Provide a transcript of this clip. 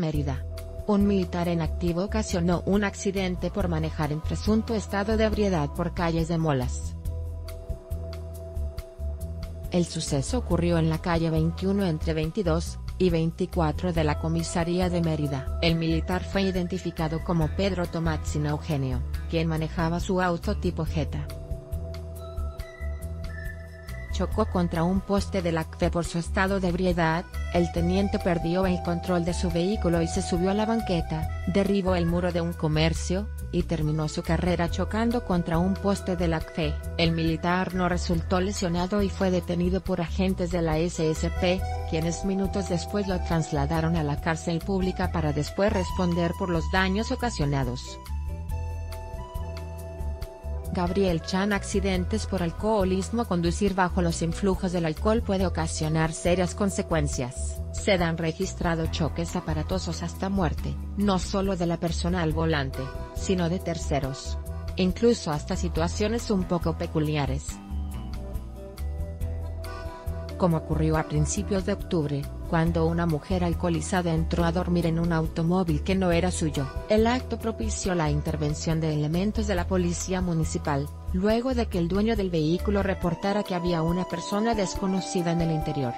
Mérida. Un militar en activo ocasionó un accidente por manejar en presunto estado de ebriedad por calles de Molas. El suceso ocurrió en la calle 21 entre 22 y 24 de la comisaría de Mérida. El militar fue identificado como Pedro Tomatzin Eugenio, quien manejaba su auto tipo Jetta. Chocó contra un poste de la CFE por su estado de ebriedad. El teniente perdió el control de su vehículo y se subió a la banqueta, derribó el muro de un comercio, y terminó su carrera chocando contra un poste de la CFE. El militar no resultó lesionado y fue detenido por agentes de la SSP, quienes minutos después lo trasladaron a la cárcel pública para después responder por los daños ocasionados. Gabriel Chan. Accidentes por alcoholismo. Conducir bajo los influjos del alcohol puede ocasionar serias consecuencias. Se han registrado choques aparatosos hasta muerte, no solo de la persona al volante, sino de terceros. Incluso hasta situaciones un poco peculiares, como ocurrió a principios de octubre, cuando una mujer alcoholizada entró a dormir en un automóvil que no era suyo. El acto propició la intervención de elementos de la policía municipal, luego de que el dueño del vehículo reportara que había una persona desconocida en el interior.